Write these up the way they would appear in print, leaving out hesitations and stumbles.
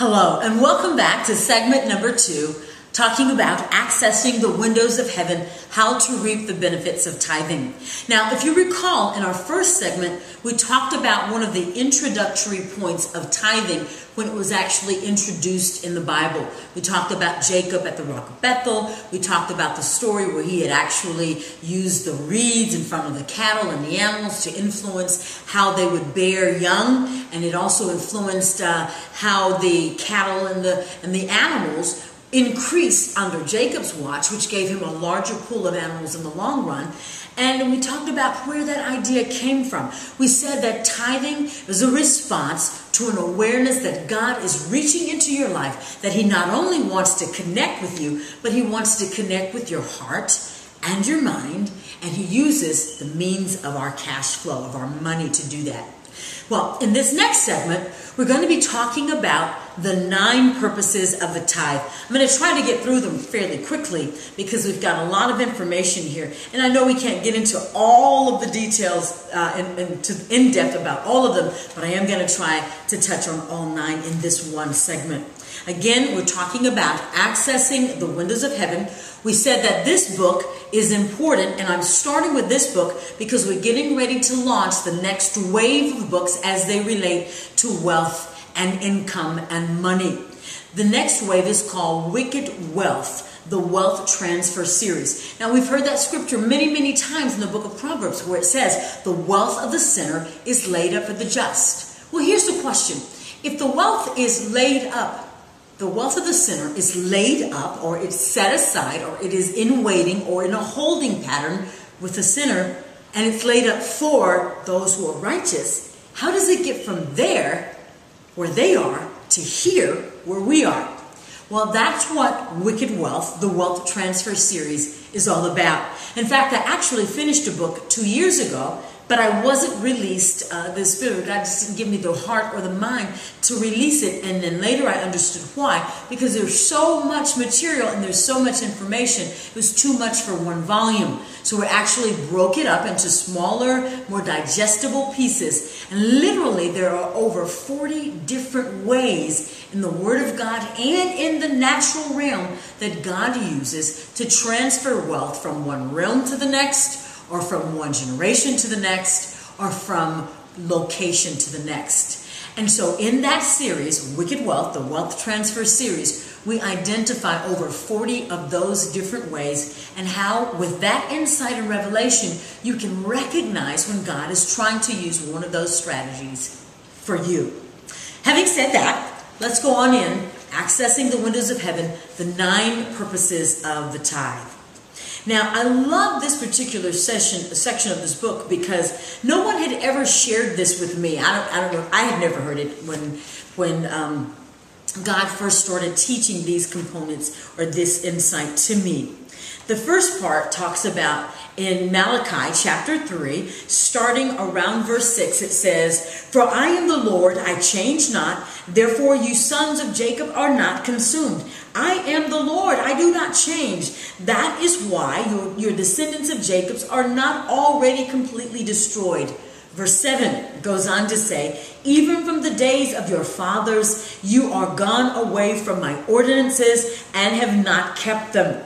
Hello, and welcome back to segment number 2, talking about accessing the windows of heaven, how to reap the benefits of tithing. Now, if you recall, in our first segment, we talked about one of the introductory points of tithing when it was actually introduced in the Bible. We talked about Jacob at the Rock of Bethel. We talked about the story where he had actually used the reeds in front of the cattle and the animals to influence how they would bear young. And it also influenced how the cattle and the animals increased under Jacob's watch, which gave him a larger pool of animals in the long run. And we talked about where that idea came from. We said that tithing is a response to an awareness that God is reaching into your life, that He not only wants to connect with you, but He wants to connect with your heart and your mind, and He uses the means of our cash flow, of our money, to do that. Well, in this next segment, we're going to be talking about the 9 purposes of the tithe. I'm going to try to get through them fairly quickly because we've got a lot of information here. And I know we can't get into all of the details in depth about all of them, but I am going to try to touch on all 9 in this one segment. Again, we're talking about accessing the windows of heaven. We said that this book is important, and I'm starting with this book because we're getting ready to launch the next wave of books as they relate to wealth and income and money. The next wave is called Wicked Wealth, the Wealth Transfer Series. Now, we've heard that scripture many, many times in the book of Proverbs where it says, the wealth of the sinner is laid up for the just. Well, here's the question. If the wealth is laid up, the wealth of the sinner is laid up, or it's set aside, or it is in waiting, or in a holding pattern with the sinner, and it's laid up for those who are righteous, how does it get from there, where they are, to here, where we are? Well, that's what Wicked Wealth, the Wealth Transfer Series, is all about. In fact, I actually finished a book 2 years ago, but I wasn't released, the Spirit of God just didn't give me the heart or the mind to release it. And then later I understood why, because there's so much material and there's so much information. It was too much for one volume. So we actually broke it up into smaller, more digestible pieces. And literally there are over 40 different ways in the Word of God and in the natural realm that God uses to transfer wealth from one realm to the next, or from one generation to the next, or from location to the next. And so in that series, Wicked Wealth, the Wealth Transfer Series, we identify over 40 of those different ways and how, with that insight and revelation, you can recognize when God is trying to use one of those strategies for you. Having said that, let's go on in, accessing the windows of heaven, the 9 purposes of the tithe. Now, I love this particular section of this book because no one had ever shared this with me. I don't know. I had never heard it when God first started teaching these components or this insight to me. The first part talks about, in Malachi chapter 3, starting around verse 6, it says, "For I am the Lord, I change not, therefore you sons of Jacob are not consumed. I am the Lord, I do not change. That is why your descendants of Jacob are not already completely destroyed." Verse 7 goes on to say, "Even from the days of your fathers, you are gone away from my ordinances and have not kept them."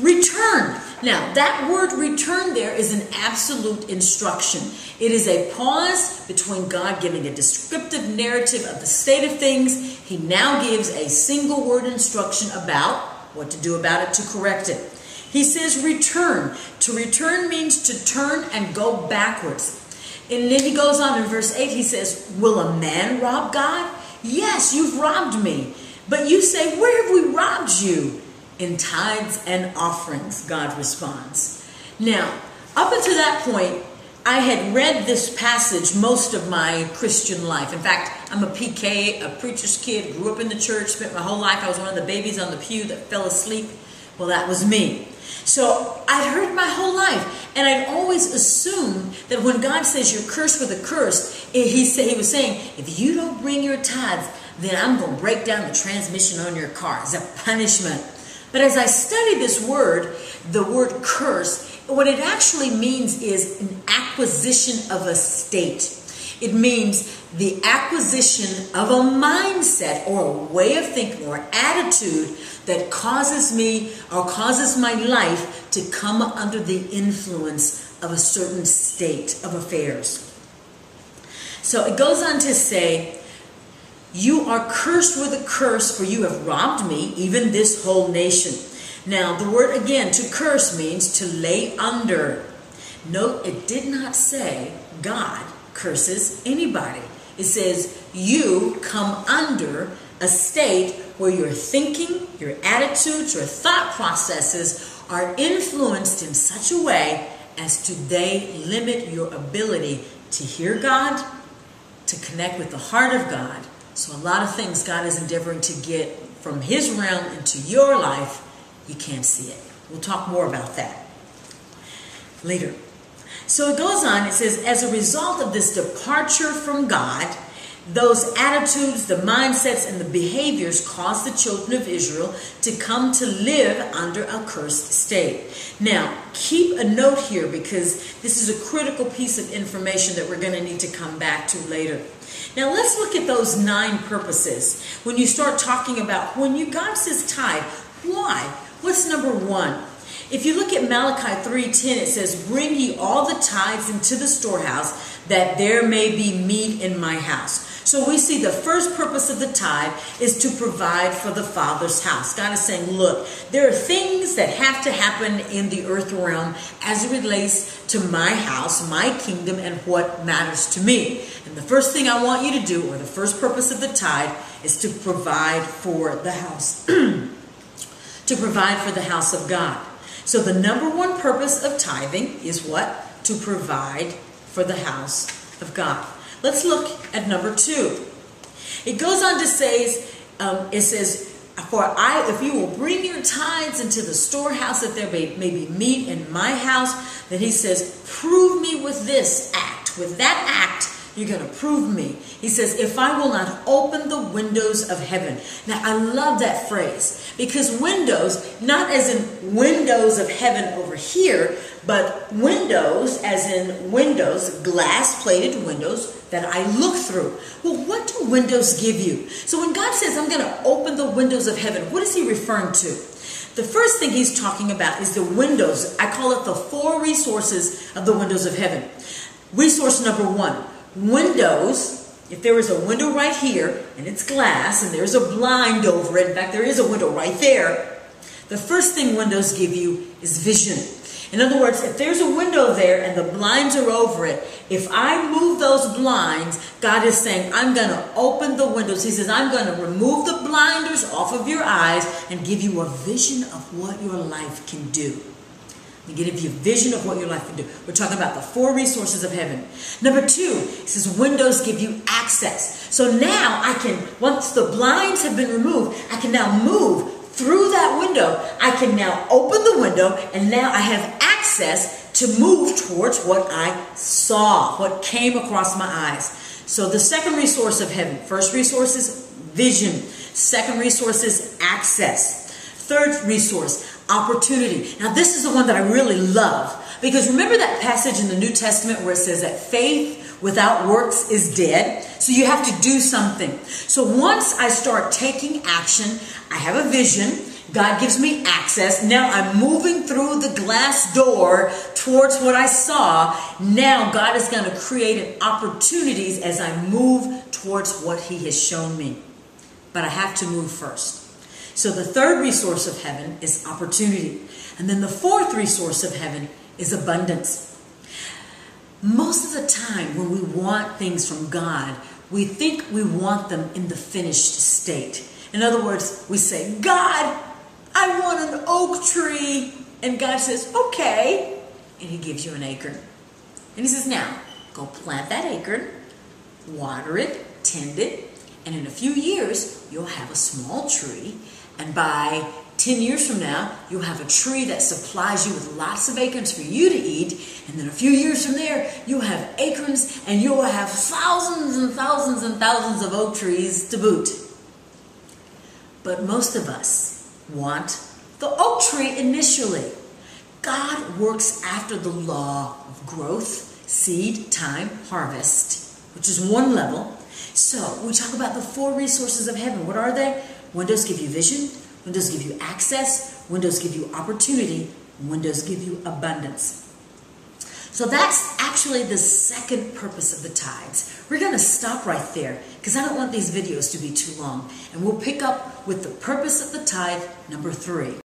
Return. Now, that word return there is an absolute instruction. It is a pause between God giving a descriptive narrative of the state of things. He now gives a single word instruction about what to do about it to correct it. He says return. To return means to turn and go backwards. And then he goes on in verse 8, he says, "Will a man rob God? Yes, you've robbed me." But you say, "Where have we robbed you?" "In tithes and offerings," God responds. Now, up until that point, I had read this passage most of my Christian life. In fact, I'm a PK, a preacher's kid, grew up in the church, spent my whole life. I was one of the babies on the pew that fell asleep. Well, that was me. So I'd heard my whole life, and I'd always assumed that when God says you're cursed with a curse, he was saying, if you don't bring your tithes, then I'm going to break down the transmission on your car as a punishment. But as I study this word, the word curse, what it actually means is an acquisition of a state. It means the acquisition of a mindset or a way of thinking or attitude that causes me or causes my life to come under the influence of a certain state of affairs. So it goes on to say, you are cursed with a curse, for you have robbed me, even this whole nation. Now, the word again, to curse, means to lay under. Note, it did not say God curses anybody. It says you come under a state where your thinking, your attitudes, your thought processes are influenced in such a way as to they limit your ability to hear God, to connect with the heart of God. So a lot of things God is endeavoring to get from his realm into your life, you can't see it. We'll talk more about that later. So it goes on, it says, as a result of this departure from God, those attitudes, the mindsets, and the behaviors caused the children of Israel to come to live under a cursed state. Now, keep a note here, because this is a critical piece of information that we're going to need to come back to later. Now, let's look at those 9 purposes. When you start talking about, God says tithe, why? What's number 1? If you look at Malachi 3:10, it says, bring ye all the tithes into the storehouse, that there may be meat in my house. So we see the first purpose of the tithe is to provide for the Father's house. God is saying, look, there are things that have to happen in the earth realm as it relates to my house, my kingdom, and what matters to me. And the first thing I want you to do, or the first purpose of the tithe, is to provide for the house, to provide for the house of God. So the number 1 purpose of tithing is what? To provide for the house of God. Let's look at number 2. It goes on to say, if you will bring your tithes into the storehouse, that there may be meat in my house, then he says, prove me with this act. With that act, you're going to prove me. He says, if I will not open the windows of heaven. Now, I love that phrase, because windows, not as in windows of heaven over here, but windows as in windows, glass-plated windows that I look through. Well, what do windows give you? So when God says, I'm going to open the windows of heaven, what is he referring to? The first thing he's talking about is the windows. I call it the 4 resources of the windows of heaven. Resource number 1. Windows, if there is a window right here and it's glass and there's a blind over it, in fact, there is a window right there, the first thing windows give you is vision. In other words, if there's a window there and the blinds are over it, if I move those blinds, God is saying, I'm going to open the windows. He says, I'm going to remove the blinders off of your eyes and give you a vision of what your life can do. They give you a vision of what your life can do. We're talking about the 4 resources of heaven. Number 2, it says windows give you access. So now I can, once the blinds have been removed, I can now move through that window. I can now open the window, and now I have access to move towards what I saw, what came across my eyes. So the second resource of heaven, first resource is vision. Second resource is access. Third resource, opportunity. Now, this is the one that I really love, because remember that passage in the New Testament where it says that faith without works is dead. So you have to do something. So once I start taking action, I have a vision. God gives me access. Now I'm moving through the glass door towards what I saw. Now God is going to create opportunities as I move towards what he has shown me. But I have to move first. So the third resource of heaven is opportunity. And then the fourth resource of heaven is abundance. Most of the time when we want things from God, we think we want them in the finished state. In other words, we say, God, I want an oak tree. And God says, okay. And he gives you an acorn. And he says, now, go plant that acorn, water it, tend it, and in a few years, you'll have a small tree. And by 10 years from now, you'll have a tree that supplies you with lots of acorns for you to eat. And then a few years from there, you'll have acorns, and you'll have thousands and thousands and thousands of oak trees to boot. But most of us want the oak tree initially. God works after the law of growth, seed, time, harvest. which is one level. So we talk about the four resources of heaven. What are they? Windows give you vision. Windows give you access. Windows give you opportunity. Windows give you abundance. So that's actually the second purpose of the tithes. We're going to stop right there because I don't want these videos to be too long. And we'll pick up with the purpose of the tithe, number 3.